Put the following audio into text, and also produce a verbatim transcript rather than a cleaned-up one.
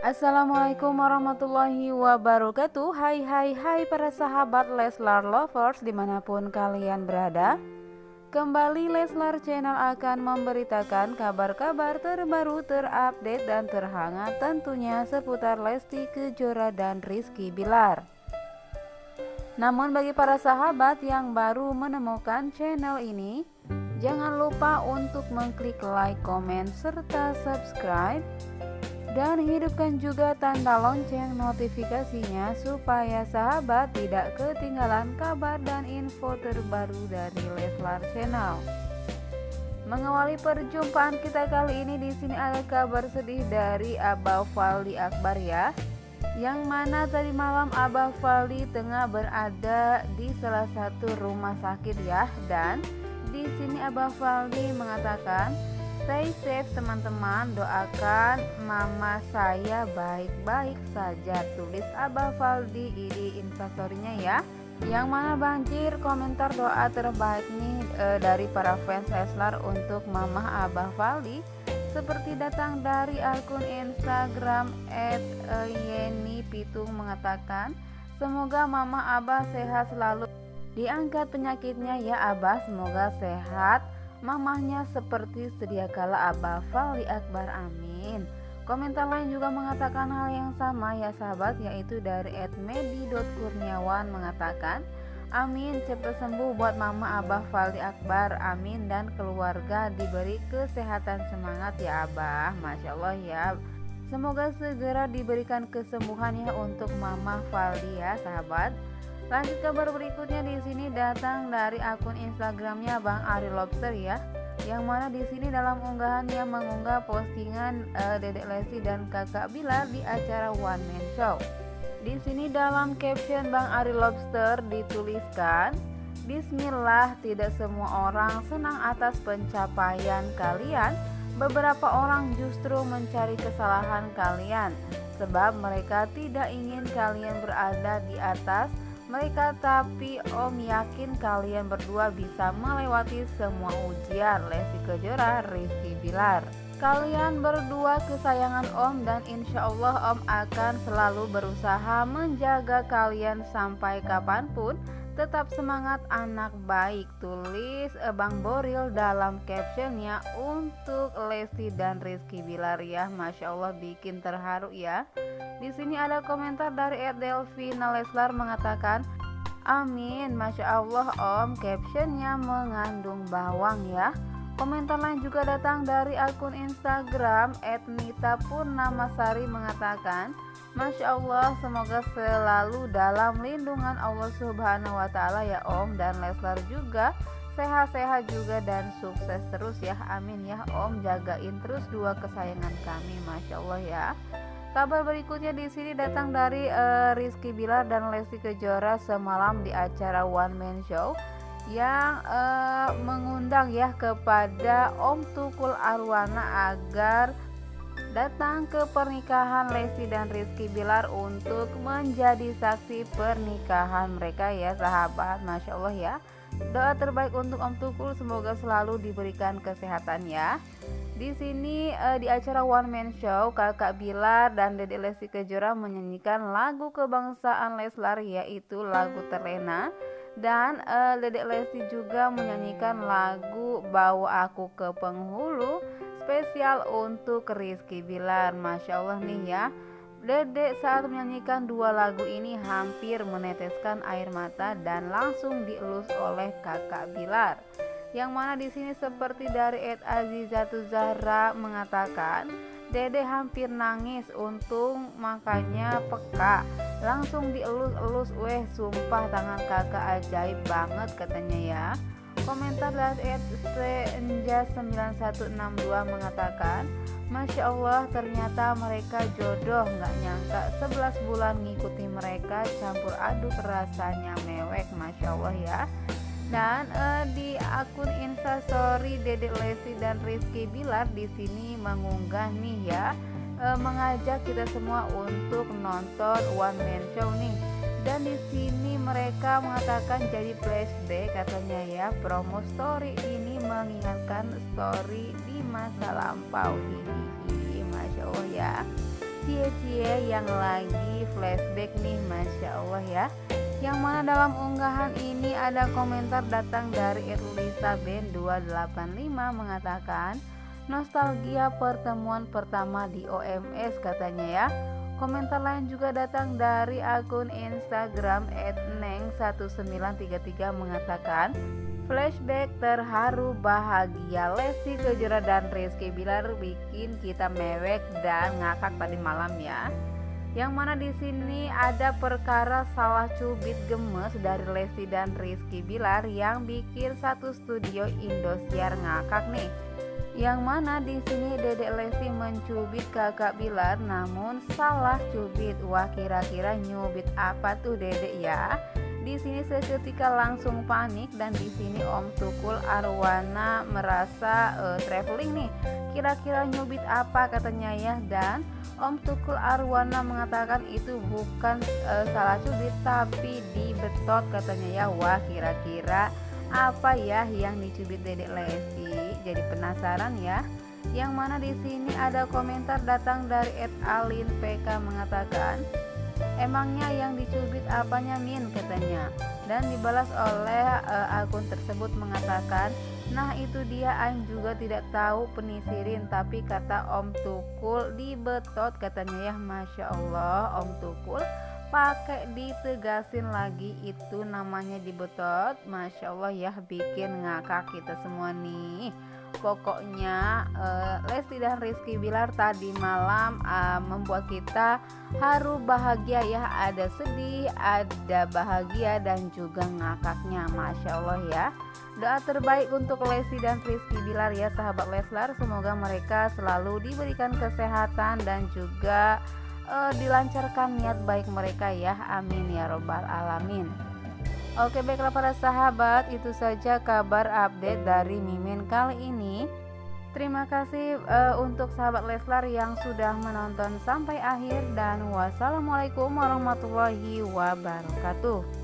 Assalamualaikum warahmatullahi wabarakatuh. Hai hai hai para sahabat Leslar Lovers dimanapun kalian berada. Kembali Leslar Channel akan memberitakan kabar-kabar terbaru, terupdate dan terhangat tentunya seputar Lesti Kejora dan Rizky Bilar. Namun bagi para sahabat yang baru menemukan channel ini, jangan lupa untuk mengklik like, comment, serta subscribe. Dan hidupkan juga tanda lonceng notifikasinya supaya sahabat tidak ketinggalan kabar dan info terbaru dari Leslar Channel. Mengawali perjumpaan kita kali ini, di sini ada kabar sedih dari Abah Faldi Akbar ya. Yang mana tadi malam Abah Faldi tengah berada di salah satu rumah sakit ya, dan di sini Abah Faldi mengatakan, "Stay safe teman-teman, doakan mama saya baik-baik saja," tulis Abah Faldi di instastorynya ya. Yang mana banjir komentar doa terbaik nih e, dari para fans Leslar untuk mama Abah Faldi, seperti datang dari akun Instagram at Yeni Pitung mengatakan, "Semoga mama Abah sehat selalu, diangkat penyakitnya ya Abah, semoga sehat mamahnya seperti sedia kala Abah Faldi Akbar, amin." Komentar lain juga mengatakan hal yang sama ya sahabat, yaitu dari et medi dot kurniawan mengatakan, "Amin, cepat sembuh buat mama Abah Faldi Akbar, amin, dan keluarga diberi kesehatan, semangat ya Abah." Masya Allah ya, semoga segera diberikan kesembuhan ya untuk mama Faldi ya sahabat. Lanjut kabar berikutnya, di sini datang dari akun Instagramnya Bang Ari Lobster ya, yang mana di sini dalam unggahannya mengunggah postingan uh, Dedek Lesti dan Kakak Bilar di acara One Man Show. Di sini dalam caption Bang Ari Lobster dituliskan, "Bismillah, tidak semua orang senang atas pencapaian kalian. Beberapa orang justru mencari kesalahan kalian, sebab mereka tidak ingin kalian berada di atas mereka, tapi Om yakin kalian berdua bisa melewati semua ujian. Lesti Kejora, Rizky Bilar, kalian berdua kesayangan Om, dan insya Allah Om akan selalu berusaha menjaga kalian sampai kapanpun. Tetap semangat anak baik," tulis Bang Boril dalam captionnya untuk Lesti dan Rizky Bilar ya. Masya Allah, bikin terharu ya. Di sini ada komentar dari Adelvina Leslar mengatakan, "Amin, masya Allah Om, captionnya mengandung bawang ya." Komentar lain juga datang dari akun Instagram Ednita Purnamasari mengatakan, "Masya Allah, semoga selalu dalam lindungan Allah Subhanahu Wa Taala ya Om, dan Leslar juga sehat-sehat juga dan sukses terus ya, amin ya Om, jagain terus dua kesayangan kami." Masya Allah ya. Kabar berikutnya di sini datang dari uh, Rizky Bilar dan Lesti Kejora semalam di acara One Man Show yang uh, mengundang ya kepada Om Tukul Arwana agar datang ke pernikahan Lesti dan Rizky Bilar untuk menjadi saksi pernikahan mereka ya sahabat. Masya Allah ya, doa terbaik untuk Om Tukul, semoga selalu diberikan kesehatan ya. Di sini eh, di acara One Man Show, Kakak Bilar dan Dedek Lesti Kejora menyanyikan lagu kebangsaan Leslar, yaitu lagu Terlena, dan eh, Dedek Lesti juga menyanyikan lagu Bawa Aku ke Penghulu spesial untuk Rizky Bilar. Masya Allah nih ya, Dedek saat menyanyikan dua lagu ini hampir meneteskan air mata dan langsung dielus oleh Kakak Bilar. Yang mana di sini seperti dari Ed Azizatuzahra mengatakan, "Dede hampir nangis, untung makanya peka, langsung dielus-elus, weh sumpah tangan kakak ajaib banget," katanya ya. Komentar dari Ed Senja sembilan satu enam dua mengatakan, "Masya Allah, ternyata mereka jodoh, nggak nyangka sebelas bulan ngikuti mereka, campur aduk rasanya mewek." Masya Allah ya. Dan eh, di akun Instastory Dedek Lesti dan Rizky Bilar di sini mengunggah nih ya, eh, mengajak kita semua untuk nonton One Man Show nih. Dan di sini mereka mengatakan jadi flashback katanya ya, promo story ini mengingatkan story di masa lampau. Hihihi, masya Allah ya. cie-cie yang lagi flashback nih, masya Allah ya. Yang mana dalam unggahan ini ada komentar datang dari Erlisa Ben dua delapan lima mengatakan nostalgia pertemuan pertama di O M S katanya ya. Komentar lain juga datang dari akun Instagram et neng seribu sembilan ratus tiga puluh tiga mengatakan flashback terharu bahagia Lesti Kejora dan Rizky Bilar bikin kita mewek dan ngakak tadi malam ya. Yang mana di sini ada perkara salah cubit gemes dari Lesti dan Rizky Bilar yang bikin satu studio Indosiar ngakak nih. Yang mana di sini Dedek Lesti mencubit kakak Bilar namun salah cubit. Wah, kira-kira nyubit apa tuh Dedek ya? Di sini seketika langsung panik dan di sini Om Tukul Arwana merasa uh, traveling nih. Kira-kira nyubit apa katanya ya, dan Om Tukul Arwana mengatakan itu bukan uh, salah cubit tapi dibetot katanya ya. Wah, kira-kira apa ya yang dicubit Dedek Lesti? Jadi penasaran ya. Yang mana di sini ada komentar datang dari Ed Alin P K mengatakan, emangnya yang dicubit apanya Min katanya. Dan dibalas oleh uh, akun tersebut mengatakan, nah itu dia, Aing juga tidak tahu penisirin, tapi kata Om Tukul dibetot katanya ya. Masya Allah, Om Tukul pakai ditegasin lagi itu namanya dibetot. Masya Allah ya, bikin ngakak kita semua nih. Pokoknya eh, Lesti dan Rizky Bilar tadi malam eh, membuat kita haru bahagia ya. Ada sedih, ada bahagia, dan juga ngakaknya. Masya Allah ya. Doa terbaik untuk Lesti dan Rizky Bilar ya sahabat Leslar. Semoga mereka selalu diberikan kesehatan dan juga Uh, dilancarkan niat baik mereka ya, amin ya robbal alamin. Oke, baiklah para sahabat, itu saja kabar update dari Mimin kali ini. Terima kasih uh, untuk sahabat Leslar yang sudah menonton sampai akhir, dan wassalamualaikum warahmatullahi wabarakatuh.